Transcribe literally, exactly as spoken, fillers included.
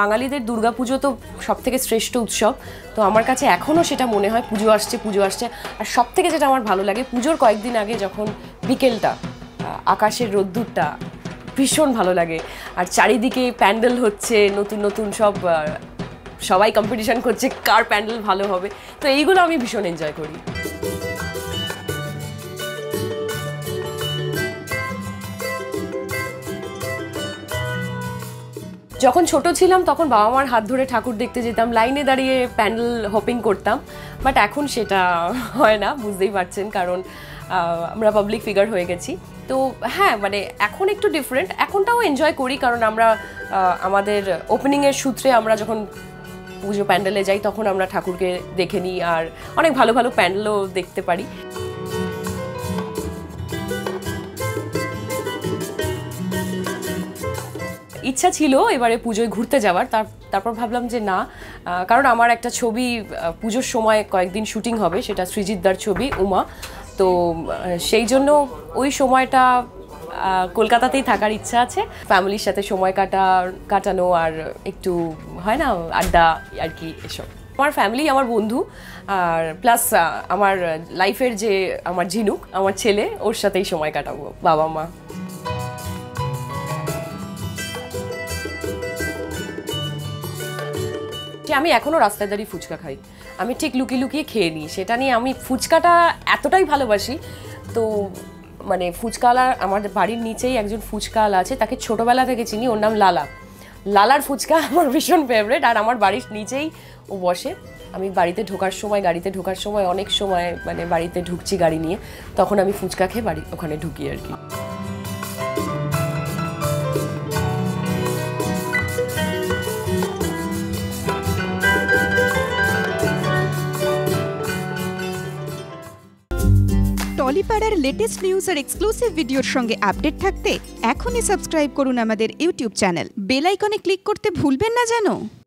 বাঙালিদের দুর্গা পুজো তো সবথেকে শ্রেষ্ঠ উৎসব। তো আমার কাছে এখনও সেটা মনে হয়, পুজো আসছে পুজো আসছে। আর সবথেকে যেটা আমার ভালো লাগে, পুজোর কয়েকদিন আগে যখন বিকেলটা আকাশের রোদ্দুরটা ভীষণ ভালো লাগে, আর চারিদিকে প্যান্ডেল হচ্ছে, নতুন নতুন সব সবাই কম্পিটিশন করছে কার প্যান্ডেল ভালো হবে। তো এইগুলো আমি ভীষণ এনজয় করি। যখন ছোট ছিলাম তখন বাবা মার হাত ধরে ঠাকুর দেখতে যেতাম, লাইনে দাঁড়িয়ে প্যান্ডেল হপিং করতাম, বাট এখন সেটা হয় না, বুঝতেই পারছেন, কারণ আমরা পাবলিক ফিগার হয়ে গেছি। তো হ্যাঁ, মানে এখন একটু ডিফারেন্ট, এখনটাও এনজয় করি, কারণ আমরা আমাদের ওপেনিংয়ের সূত্রে আমরা যখন পুজো প্যান্ডেলে যাই তখন আমরা ঠাকুরকে দেখে নিই, আর অনেক ভালো ভালো প্যান্ডেলও দেখতে পারি। ইচ্ছা ছিল এবারে পুজোয় ঘুরতে যাওয়ার, তার তারপর ভাবলাম যে না, কারণ আমার একটা ছবি পুজোর সময় কয়েকদিন শুটিং হবে, সেটা সৃজিতদার ছবি উমা। তো সেই জন্য ওই সময়টা কলকাতাতেই থাকার ইচ্ছা আছে, ফ্যামিলির সাথে সময় কাটা কাটানো আর একটু হয় না আড্ডা আর কি, এসব। আমার ফ্যামিলি, আমার বন্ধু, আর প্লাস আমার লাইফের যে আমার ঝিনুক, আমার ছেলে, ওর সাথেই সময় কাটাবো, বাবা মা। আমি এখনও রাস্তায় দাঁড়িয়ে ফুচকা খাই, আমি ঠিক লুকিয়ে লুকিয়ে খেয়ে নিই, সেটা নিয়ে আমি ফুচকাটা এতটাই ভালোবাসি। তো মানে ফুচকাওয়ালা, আমার বাড়ির নিচেই একজন ফুচকাওয়ালা আছে, তাকে ছোটোবেলা থেকে চিনি, ওর নাম লালা। লালার ফুচকা আমার ভীষণ ফেভারিট, আর আমার বাড়ির নিচেই ও বসে। আমি বাড়িতে ঢোকার সময়, গাড়িতে ঢোকার সময় অনেক সময় মানে বাড়িতে ঢুকছি গাড়ি নিয়ে, তখন আমি ফুচকা খেয়ে বাড়ি ওখানে ঢুকি আর কি। টলিপাড়ার লেটেস্ট নিউজ আর এক্সক্লুসিভ ভিডিওর সঙ্গে আপডেট থাকতে এখনই সাবস্ক্রাইব করুন আমাদের ইউটিউব চ্যানেল। বেল আইকনে ক্লিক করতে ভুলবেন না যেন।